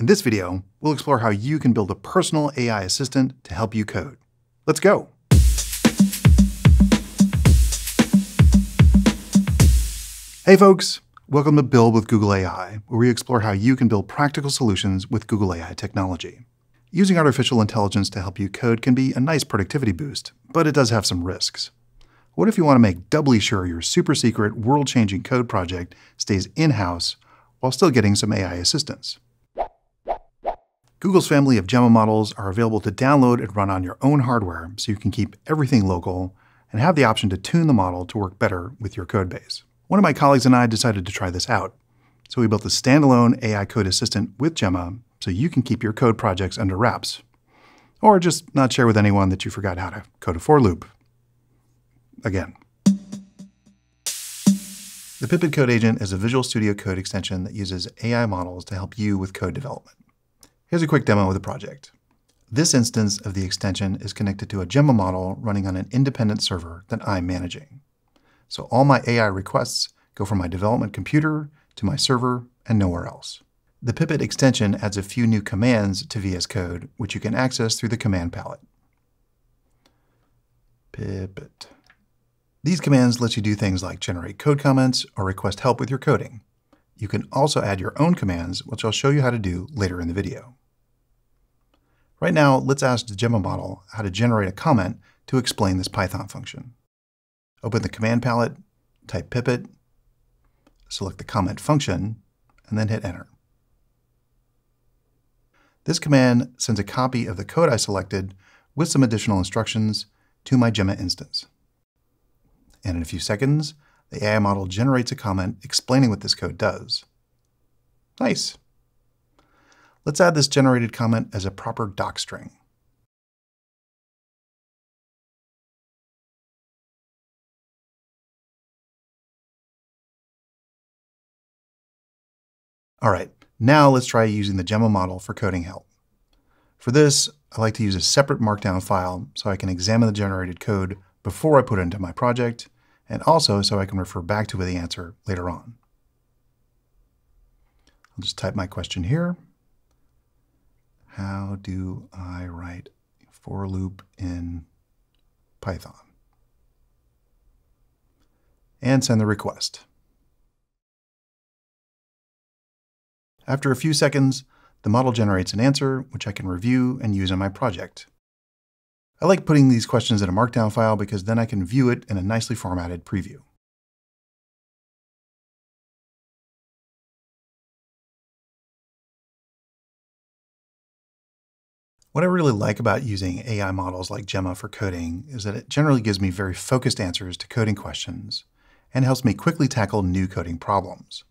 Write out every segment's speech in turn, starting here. In this video, we'll explore how you can build a personal AI assistant to help you code. Let's go. Hey folks, welcome to Build with Google AI, where we explore how you can build practical solutions with Google AI technology. Using artificial intelligence to help you code can be a nice productivity boost, but it does have some risks. What if you want to make doubly sure your super secret, world-changing code project stays in-house while still getting some AI assistance? Google's family of Gemma models are available to download and run on your own hardware so you can keep everything local and have the option to tune the model to work better with your code base. One of my colleagues and I decided to try this out. So we built a standalone AI code assistant with Gemma so you can keep your code projects under wraps, or just not share with anyone that you forgot how to code a for loop. Again. The Pipet Code Agent is a Visual Studio Code extension that uses AI models to help you with code development. Here's a quick demo of the project. This instance of the extension is connected to a Gemma model running on an independent server that I'm managing. So all my AI requests go from my development computer to my server and nowhere else. The Pipet extension adds a few new commands to VS Code, which you can access through the command palette. Pipet. These commands let you do things like generate code comments or request help with your coding. You can also add your own commands, which I'll show you how to do later in the video. Right now, let's ask the Gemma model how to generate a comment to explain this Python function. Open the command palette, type pipet, select the comment function, and then hit enter. This command sends a copy of the code I selected with some additional instructions to my Gemma instance. And in a few seconds, the AI model generates a comment explaining what this code does. Nice. Let's add this generated comment as a proper doc string. All right, now let's try using the Gemma model for coding help. For this, I like to use a separate markdown file so I can examine the generated code before I put it into my project, and also so I can refer back to the answer later on. I'll just type my question here. How do I write a for loop in Python? And send the request. After a few seconds, the model generates an answer, which I can review and use in my project. I like putting these questions in a markdown file because then I can view it in a nicely formatted preview. What I really like about using AI models like Gemma for coding is that it generally gives me very focused answers to coding questions and helps me quickly tackle new coding problems.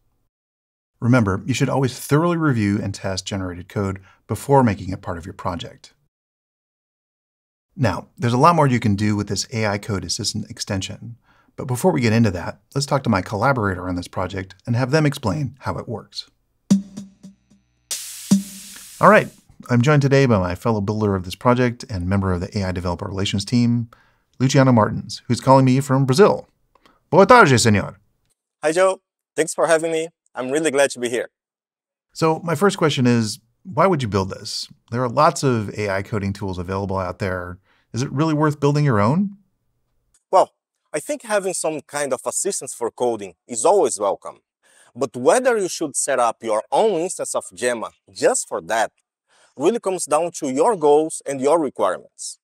Remember, you should always thoroughly review and test generated code before making it part of your project. Now, there's a lot more you can do with this AI Code Assistant extension, but before we get into that, let's talk to my collaborator on this project and have them explain how it works. All right, I'm joined today by my fellow builder of this project and member of the AI Developer Relations team, Luciano Martins, who's calling me from Brazil. Boa tarde, senhor. Hi, Joe. Thanks for having me. I'm really glad to be here. So my first question is, why would you build this? There are lots of AI coding tools available out there. Is it really worth building your own? Well, I think having some kind of assistance for coding is always welcome. But whether you should set up your own instance of Gemma just for that really comes down to your goals and your requirements.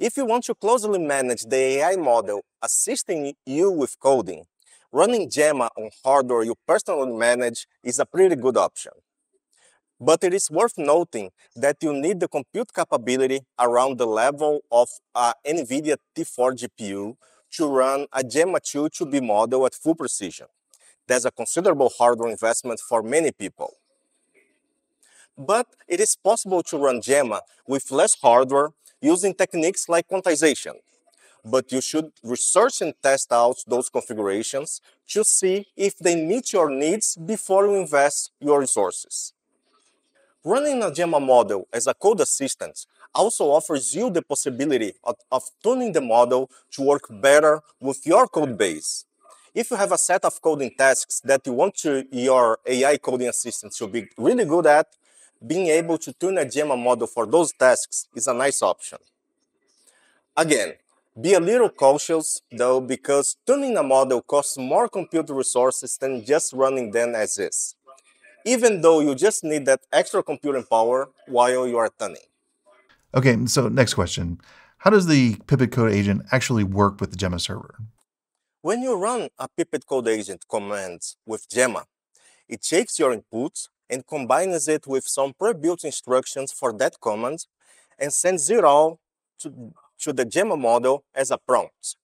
If you want to closely manage the AI model assisting you with coding, running Gemma on hardware you personally manage is a pretty good option. But it is worth noting that you need the compute capability around the level of an NVIDIA T4 GPU to run a Gemma 2 to be model at full precision. That's a considerable hardware investment for many people. But it is possible to run Gemma with less hardware using techniques like quantization. But you should research and test out those configurations to see if they meet your needs before you invest your resources. Running a Gemma model as a code assistant also offers you the possibility of tuning the model to work better with your code base. If you have a set of coding tasks that you want your AI coding assistant to be really good at, being able to tune a Gemma model for those tasks is a nice option. Again, be a little cautious though, because tuning a model costs more compute resources than just running them as is, even though you just need that extra computing power while you are tuning. Okay, so next question. How does the Pipet Code Agent actually work with the Gemma server? When you run a Pipet Code Agent command with Gemma, it takes your input and combines it with some pre-built instructions for that command and sends it all to the Gemma model as a prompt.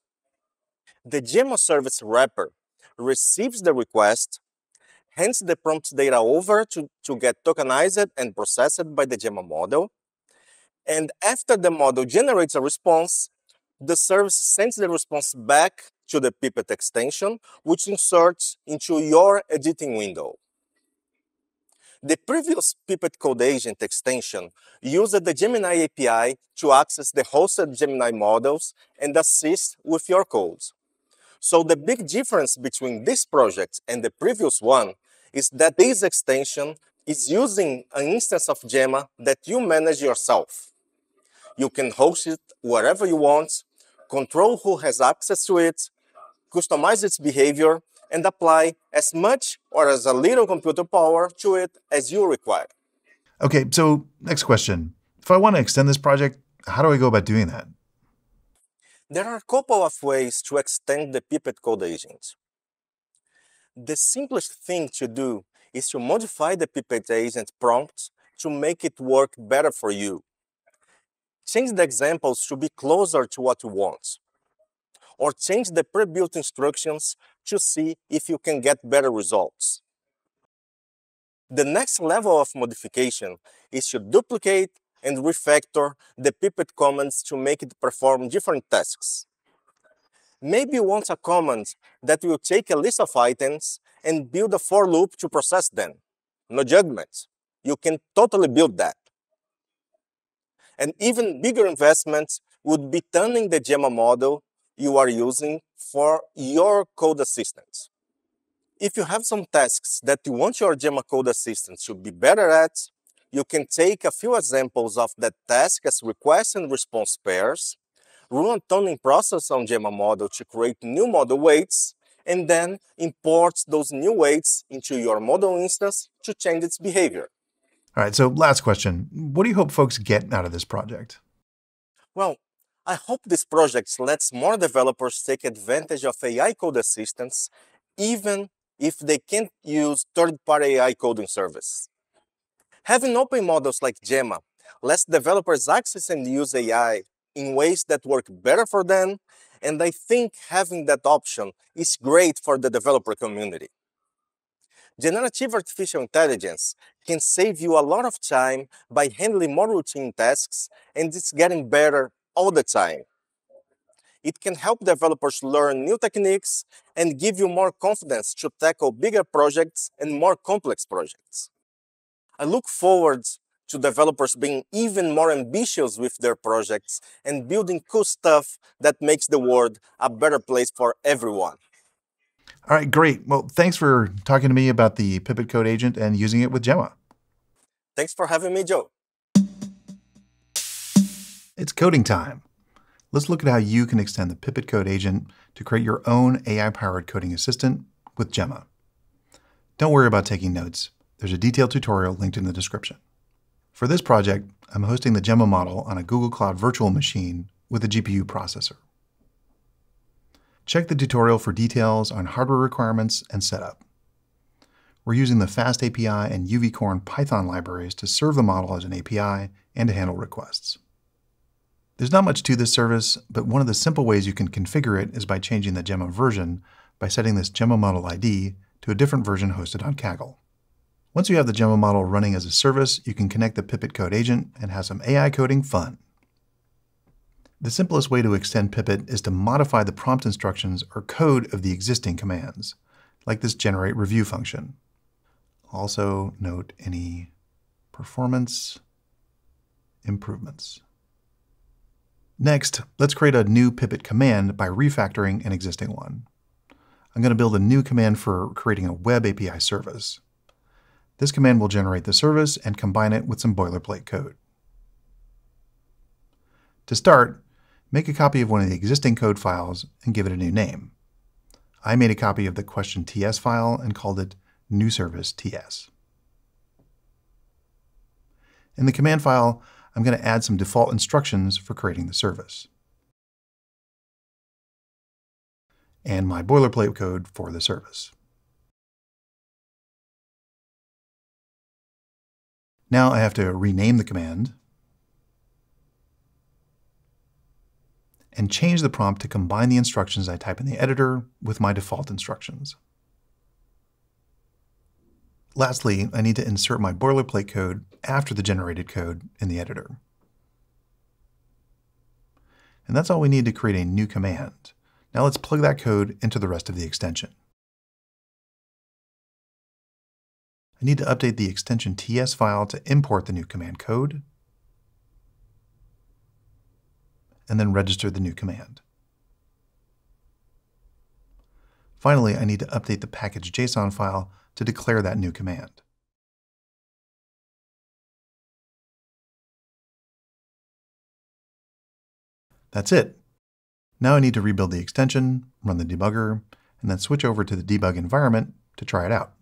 The Gemma service wrapper receives the request, hands the prompt data over to get tokenized and processed by the Gemma model. And after the model generates a response, the service sends the response back to the Pipet extension, which inserts into your editing window. The previous Pipet Code Agent extension used the Gemini API to access the hosted Gemini models and assist with your codes. So the big difference between this project and the previous one is that this extension is using an instance of Gemma that you manage yourself. You can host it wherever you want, control who has access to it, customize its behavior, and apply as much or as a little computer power to it as you require. Okay, so next question. If I want to extend this project, how do I go about doing that? There are a couple of ways to extend the Pipet Code Agent. The simplest thing to do is to modify the Pipet Agent prompt to make it work better for you. Change the examples to be closer to what you want, or change the pre-built instructions to see if you can get better results. The next level of modification is to duplicate and refactor the Pipet commands to make it perform different tasks. Maybe you want a command that will take a list of items and build a for loop to process them. No judgment. You can totally build that. An even bigger investment would be turning the Gemma model you are using for your code assistant. If you have some tasks that you want your Gemma code assistant to be better at, you can take a few examples of that task as request and response pairs, run a tuning process on Gemma model to create new model weights, and then import those new weights into your model instance to change its behavior. All right, so last question. What do you hope folks get out of this project? Well, I hope this project lets more developers take advantage of AI code assistants, even if they can't use third-party AI coding service. Having open models like Gemma lets developers access and use AI in ways that work better for them, and I think having that option is great for the developer community. Generative artificial intelligence can save you a lot of time by handling more routine tasks, and it's getting better all the time. It can help developers learn new techniques and give you more confidence to tackle bigger projects and more complex projects. I look forward to developers being even more ambitious with their projects and building cool stuff that makes the world a better place for everyone. All right, great. Well, thanks for talking to me about the Pipet Code Agent and using it with Gemma. Thanks for having me, Joe. It's coding time. Let's look at how you can extend the Pipet Code Agent to create your own AI-powered coding assistant with Gemma. Don't worry about taking notes. There's a detailed tutorial linked in the description. For this project, I'm hosting the Gemma model on a Google Cloud virtual machine with a GPU processor. Check the tutorial for details on hardware requirements and setup. We're using the FastAPI and Uvicorn Python libraries to serve the model as an API and to handle requests. There's not much to this service, but one of the simple ways you can configure it is by changing the Gemma version by setting this Gemma model ID to a different version hosted on Kaggle. Once you have the Gemma model running as a service, you can connect the Pipet Code Agent and have some AI coding fun. The simplest way to extend Pipet is to modify the prompt instructions or code of the existing commands, like this generate review function. Also note any performance improvements. Next, let's create a new Pipet command by refactoring an existing one. I'm going to build a new command for creating a web API service. This command will generate the service and combine it with some boilerplate code. To start, make a copy of one of the existing code files and give it a new name. I made a copy of the question TS file and called it new service TS. In the command file, I'm going to add some default instructions for creating the service and my boilerplate code for the service. Now I have to rename the command and change the prompt to combine the instructions I type in the editor with my default instructions. Lastly, I need to insert my boilerplate code after the generated code in the editor. And that's all we need to create a new command. Now let's plug that code into the rest of the extension. I need to update the extension TS file to import the new command code, and then register the new command. Finally, I need to update the package.json file to declare that new command. That's it. Now I need to rebuild the extension, run the debugger, and then switch over to the debug environment to try it out.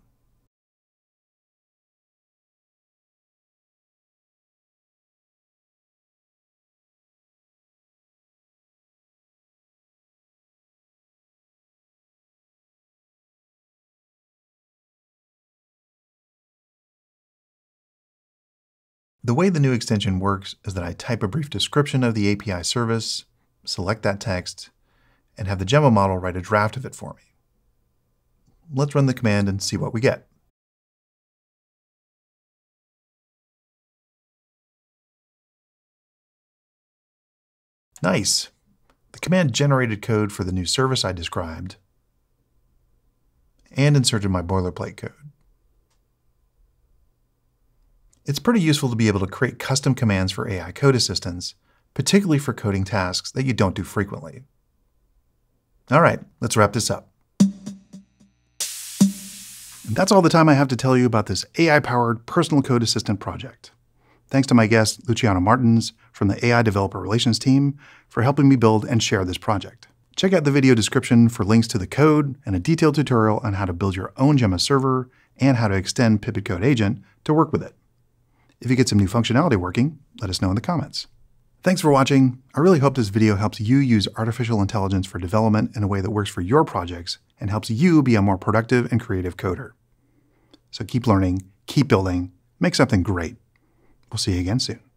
The way the new extension works is that I type a brief description of the API service, select that text, and have the Gemma model write a draft of it for me. Let's run the command and see what we get. Nice! The command generated code for the new service I described and inserted my boilerplate code. It's pretty useful to be able to create custom commands for AI code assistants, particularly for coding tasks that you don't do frequently. All right, let's wrap this up. And that's all the time I have to tell you about this AI-powered personal code assistant project. Thanks to my guest, Luciano Martins, from the AI Developer Relations team, for helping me build and share this project. Check out the video description for links to the code and a detailed tutorial on how to build your own Gemma server and how to extend Pipet Code Agent to work with it. If you get some new functionality working, let us know in the comments. Thanks for watching. I really hope this video helps you use artificial intelligence for development in a way that works for your projects and helps you be a more productive and creative coder. So keep learning, keep building, make something great. We'll see you again soon.